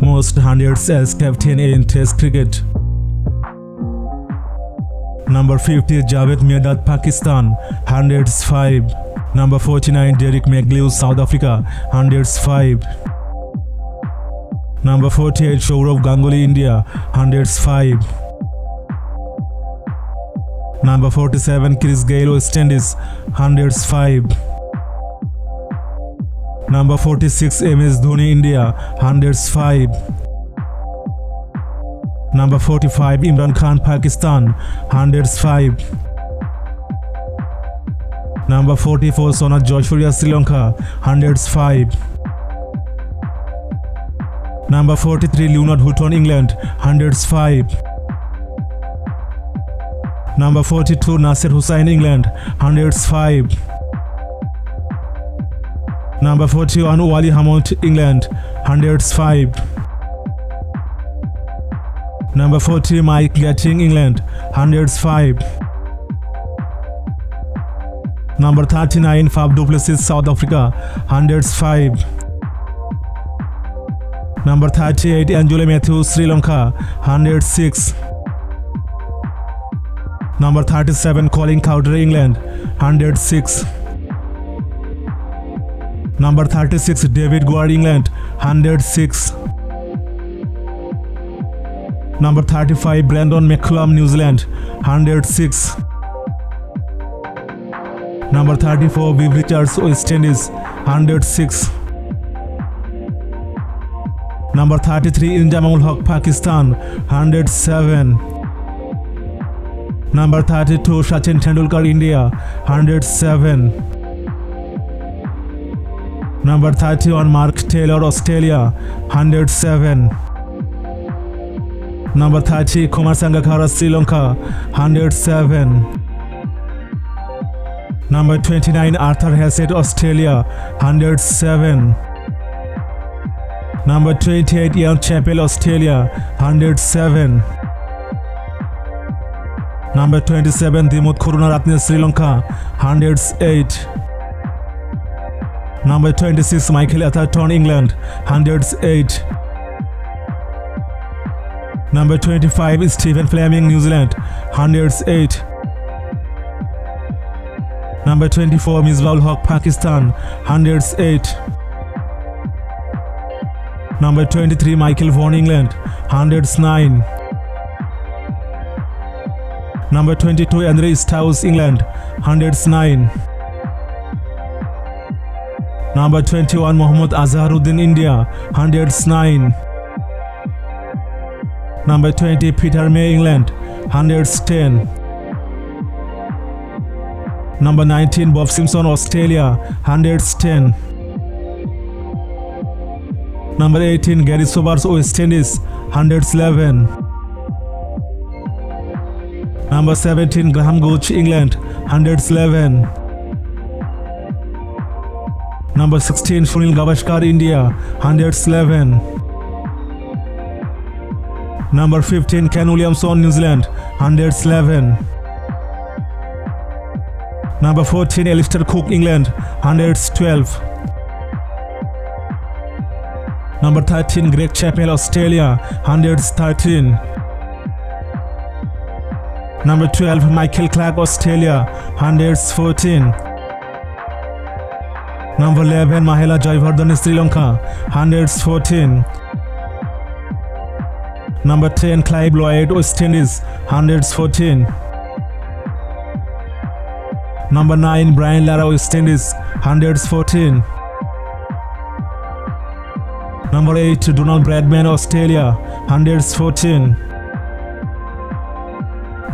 most hundreds as captain in Test cricket. Number 50, Javed Miandad, Pakistan, 105. Number 49, Derek McGlew, South Africa, 105. Number 48, Sourav Ganguly, India, 105. Number 47, Chris Gayle, West Indies, 105. Number 46, M.S. Dhoni, India, 105. Number 45, Imran Khan, Pakistan, 105. Number 44, Sanath Jayasuriya, Sri Lanka, 105. Number 43, Leonard Hutton, England, 105. Number 42, Nasser Hussain, England, 105. Number 41, Wally Hammond, England, 105. Number 40, Mike Gatting, England, 105. Number 39, Fab du Plessis, South Africa, 105. Number 38, Anjula Matthew, Sri Lanka, 106. Number 37, Colin Cowdrey, England, 106. Number 36, David Gower, England, 106. Number 35, Brendon McCullum, New Zealand, 106. Number 34, Viv Richards, West Indies, 106. Number 33, Inzamam-ul-Haq, Pakistan, 107. Number 32, Sachin Tendulkar, India, 107. Number 31, Mark Taylor, Australia, 107. Number 30, Kumar Sangakkara, Sri Lanka, 107. Number 29, Arthur Hassett, Australia, 107. Number 28, Ian Chapel, Australia, 107. Number 27, Dimuth Kurunaratne, Sri Lanka, 108. Number 26, Michael Atherton, England, 108. Number 25, Stephen Fleming, New Zealand, 108. Number 24, Misbah-ul-Haq, Pakistan, 108. Number 23, Michael Vaughan, England, 109. Number 22, Andrew Strauss, England, 109. Number 21, Mohammad Azharuddin, India, 109. Number 20, Peter May, England, 110. Number 19, Bob Simpson, Australia, 110. Number 18, Gary Sobers, West Indies, 111. Number 17, Graham Gooch, England, 111. Number 16, Sunil Gavaskar, India, 111. Number 15, Ken Williamson, New Zealand, 111. Number 14, Alistair Cook, England, 112. Number 13, Greg Chappell, Australia, 113. Number 12, Michael Clark, Australia, 114. Number 11, Mahela Jayawardene, Sri Lanka, 114. Number 10, Clive Lloyd, West Indies, 114. Number 9, Brian Lara, West Indies, 114. Number 8, Donald Bradman, Australia, 114.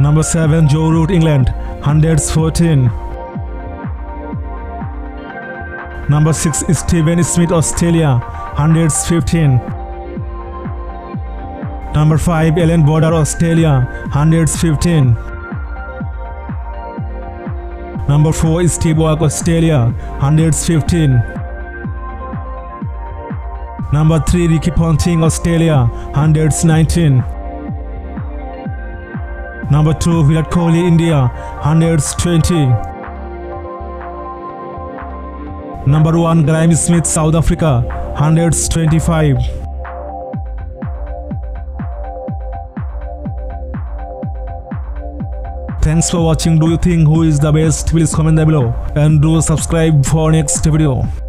Number 7, Joe Root, England, 114. Number 6, Stephen Smith, Australia, 115. Number 5, Ellen Boder, Australia, 115. Number 4, Steve Waugh, Australia, 115. Number 3, Ricky Ponting, Australia, 119. Number 2, Virat Kohli, India, 120. Number 1, Graham Smith, South Africa, 125. Thanks for watching. Do you think who is the best? Please comment down below and do subscribe for next video.